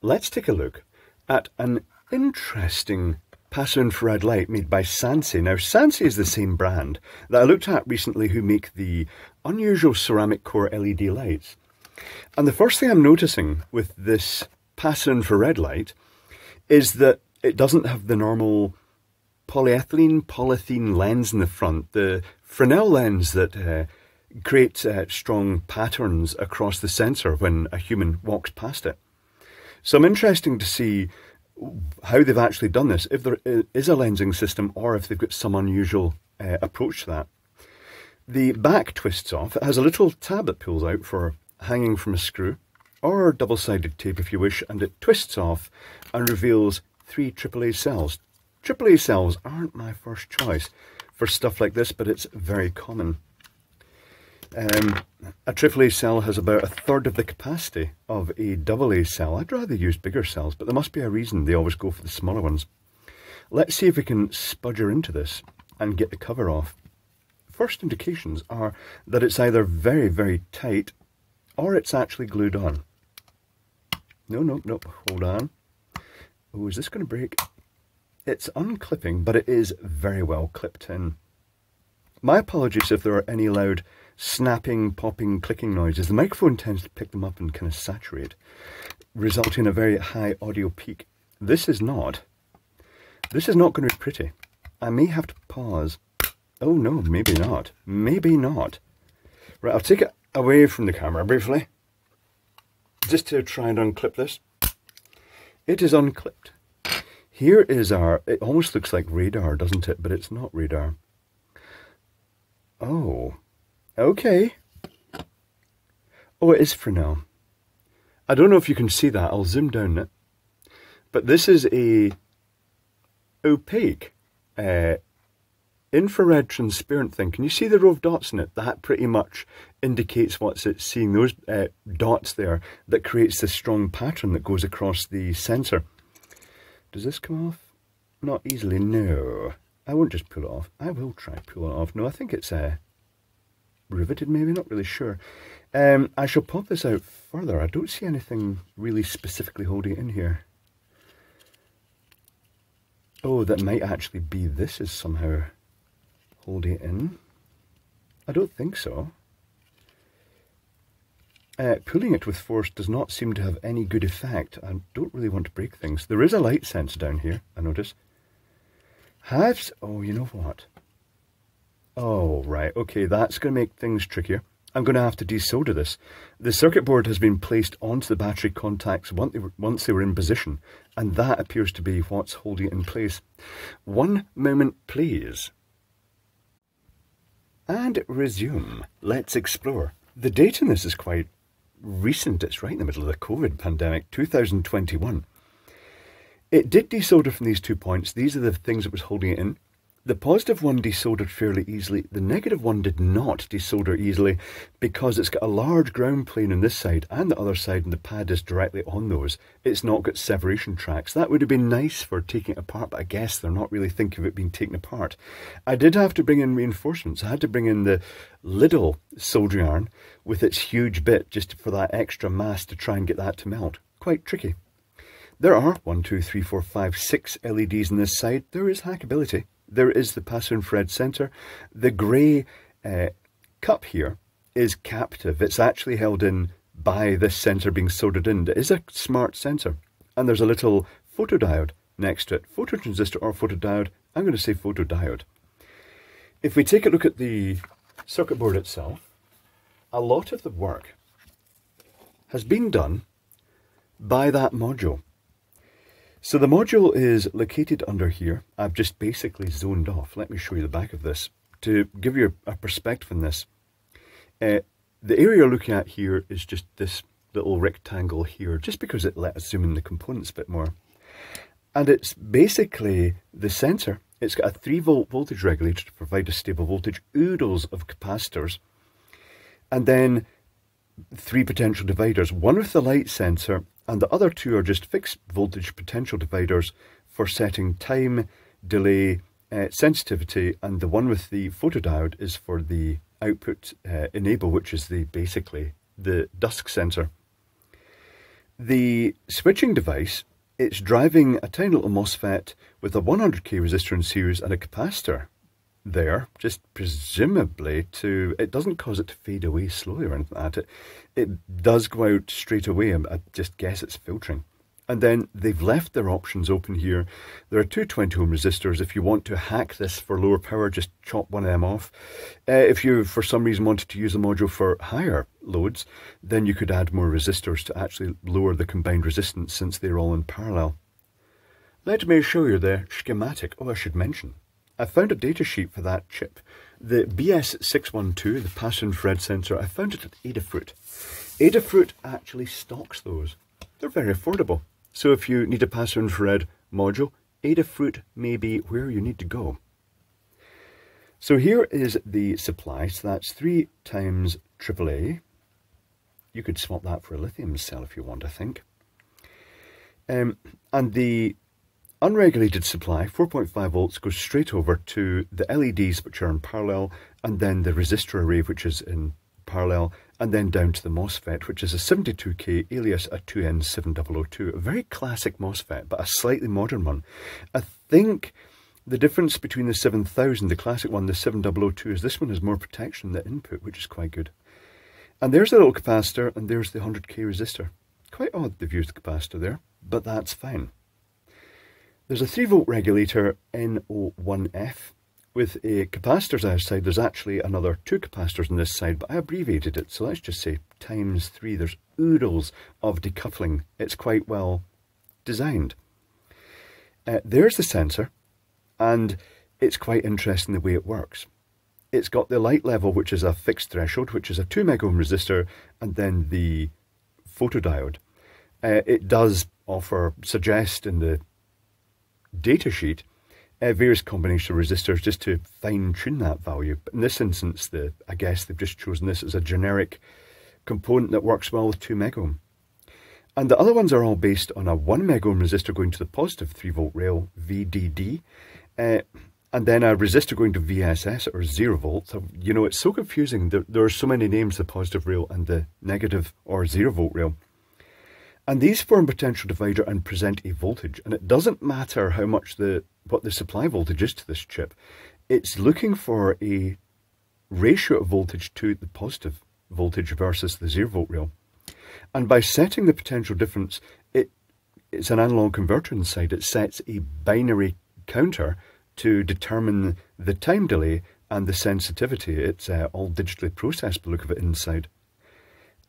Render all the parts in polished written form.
Let's take a look at an interesting passive infrared light made by Sansi. Now, Sansi is the same brand that I looked at recently who make the unusual ceramic core LED lights. And the first thing I'm noticing with this passive infrared light is that it doesn't have the normal polyethylene, polythene lens in the front, the Fresnel lens that creates strong patterns across the sensor when a human walks past it. So I'm interested to see how they've actually done this, if there is a lensing system or if they've got some unusual approach to that. The back twists off. It has a little tab that pulls out for hanging from a screw, or double-sided tape if you wish, and it twists off and reveals 3 AAA cells. AAA cells aren't my first choice for stuff like this, but it's very common. A AAA cell has about 1/3 of the capacity of a AA cell. I'd rather use bigger cells, but there must be a reason they always go for the smaller ones. Let's see if we can spudger into this and get the cover off. First indications are that it's either very, very tight or it's actually glued on. No, hold on. Oh, is this going to break? It's unclipping, but it is very well clipped in. My apologies if there are any loud snapping, popping, clicking noises. The microphone tends to pick them up and kind of saturate, resulting in a very high audio peak. This is not going to be pretty. I may have to pause. Oh no, maybe not. Maybe not. Right, I'll take it away from the camera briefly, just to try and unclip this. It is unclipped. Here is our, it almost looks like radar, doesn't it? But it's not radar. Oh, okay. Oh, it is Fresnel. I don't know if you can see that. I'll zoom down it. But this is a opaque infrared transparent thing. Can you see the row of dots in it? That pretty much indicates what it's seeing. Those dots there that creates this strong pattern that goes across the sensor. Does this come off? Not easily, no. I won't just pull it off. I will try pulling it off. No, I think it's riveted maybe, not really sure. I shall pop this out further. I don't see anything really specifically holding it in here. Oh, that might actually be this is somehow holding it in. I don't think so. Pulling it with force does not seem to have any good effect. I don't really want to break things. There is a light sensor down here, I notice. Halves? Oh, you know what? Oh, right. Okay, that's going to make things trickier. I'm going to have to desolder this. The circuit board has been placed onto the battery contacts once they were in position, and that appears to be what's holding it in place. One moment, please. And resume. Let's explore. The date in this is quite recent. It's right in the middle of the COVID pandemic, 2021. It did desolder from these 2 points. These are the things that was holding it in. The positive one desoldered fairly easily. The negative one did not desolder easily because it's got a large ground plane on this side and the other side, and the pad is directly on those. It's not got separation tracks. That would have been nice for taking it apart, but I guess they're not really thinking of it being taken apart. I did have to bring in reinforcements. I had to bring in the Lidl soldering iron with its huge bit just for that extra mass to try and get that to melt. Quite tricky. There are 6 LEDs on this side. There is hackability. There is the passive infrared sensor. The grey cup here is captive. It's actually held in by this sensor being soldered in. It is a smart sensor. And there's a little photodiode next to it. Phototransistor or photodiode. I'm going to say photodiode. If we take a look at the circuit board itself, a lot of the work has been done by that module. So the module is located under here. I've just basically zoned off. Let me show you the back of this to give you a perspective on this. The area you're looking at here is just this little rectangle here, just because it let us zoom in the components a bit more. And it's basically the sensor. It's got a 3-volt voltage regulator to provide a stable voltage, oodles of capacitors, and then 3 potential dividers, one with the light sensor, and the other 2 are just fixed voltage potential dividers for setting time, delay, sensitivity, and the one with the photodiode is for the output enable, which is basically the dusk sensor. The switching device, it's driving a tiny little MOSFET with a 100k resistor in series and a capacitor there, just presumably to, it doesn't cause it to fade away slowly or anything like that. It does go out straight away, I just guess it's filtering. And then they've left their options open here. There are two 20 ohm resistors. If you want to hack this for lower power, just chop one of them off. If you, for some reason, wanted to use the module for higher loads, then you could add more resistors to actually lower the combined resistance since they're all in parallel. Let me show you the schematic. Oh, I should mention, I found a datasheet for that chip. The BS612, the passive infrared sensor, I found it at Adafruit. Adafruit actually stocks those. They're very affordable. So if you need a passive infrared module, Adafruit may be where you need to go. So here is the supply, so that's 3 times AAA. You could swap that for a lithium cell if you want, I think. And the unregulated supply, 4.5 volts, goes straight over to the LEDs, which are in parallel, and then the resistor array, which is in parallel, and then down to the MOSFET, which is a 72k alias a 2N7002, a very classic MOSFET, but a slightly modern one. I think the difference between the 7000, the classic one, the 7002, is this one has more protection in the input, which is quite good. And there's the little capacitor, and there's the 100k resistor. Quite odd they've used the capacitor there, but that's fine. There's a 3-volt regulator, NO1F, with a capacitors either side. There's actually another 2 capacitors on this side, but I abbreviated it, so let's just say ×3. There's oodles of decoupling. It's quite well designed. There's the sensor, and it's quite interesting the way it works. It's got the light level, which is a fixed threshold, which is a 2 mega ohm resistor, and then the photodiode. It does suggest in the datasheet various combination of resistors just to fine-tune that value, but in this instance, I guess they've just chosen this as a generic component that works well with 2 mega ohm. And the other ones are all based on a 1 mega ohm resistor going to the positive 3-volt rail, VDD, and then a resistor going to VSS, or 0 volts. You know, it's so confusing. There are so many names, the positive rail and the negative or 0 volt rail. And these form potential divider and present a voltage. And it doesn't matter how much what the supply voltage is to this chip. It's looking for a ratio of voltage to the positive voltage versus the 0 volt rail. And by setting the potential difference, it's an analog converter inside. It sets a binary counter to determine the time delay and the sensitivity. It's all digitally processed, by the look of it inside.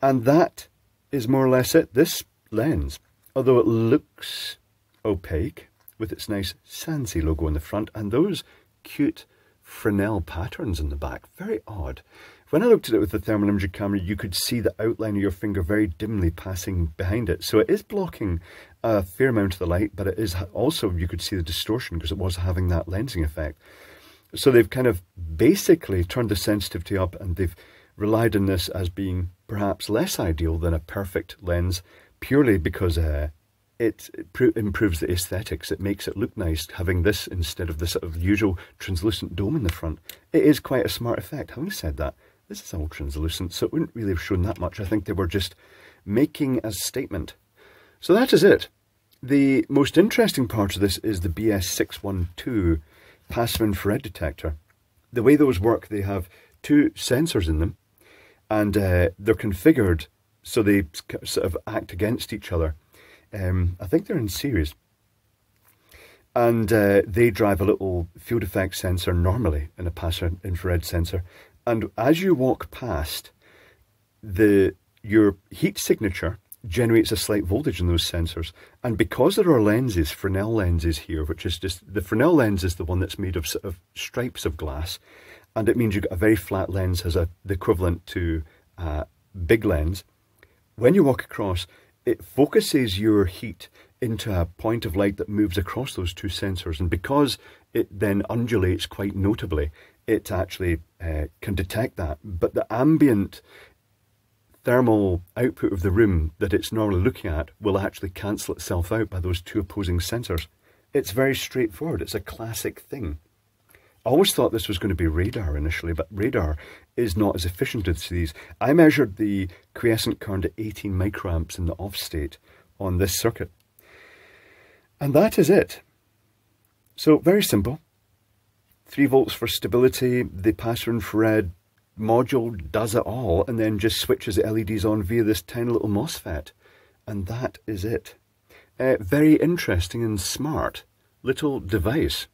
And that is more or less it. This lens, although it looks opaque with its nice Sansi logo in the front and those cute Fresnel patterns in the back, very odd. When I looked at it with the thermal imaging camera, you could see the outline of your finger very dimly passing behind it, so it is blocking a fair amount of the light, but it is also, you could see the distortion because it was having that lensing effect. So they've kind of basically turned the sensitivity up, and they've relied on this as being perhaps less ideal than a perfect lens, purely because it improves the aesthetics. It makes it look nice having this instead of the sort of usual translucent dome in the front. It is quite a smart effect. Having said that, this is all translucent, so it wouldn't really have shown that much. I think they were just making a statement. So that is it. The most interesting part of this is the BS612 passive infrared detector. The way those work, they have 2 sensors in them, and they're configured so they sort of act against each other. I think they're in series. And they drive a little field effect sensor normally in a passive infrared sensor. And as you walk past, your heat signature generates a slight voltage in those sensors. And because there are lenses, Fresnel lenses here, which is just, the Fresnel lens is the one that's made of sort of stripes of glass. And it means you've got a very flat lens as the equivalent to a big lens. When you walk across, it focuses your heat into a point of light that moves across those 2 sensors. And because it then undulates quite notably, it actually can detect that. But the ambient thermal output of the room that it's normally looking at will actually cancel itself out by those 2 opposing sensors. It's very straightforward. It's a classic thing. I always thought this was going to be radar initially, but radar is not as efficient as these. I measured the quiescent current at 18 microamps in the off state on this circuit. And that is it. So very simple. 3 volts for stability, the passive infrared module does it all and then just switches the LEDs on via this tiny little MOSFET. And that is it. Very interesting and smart little device.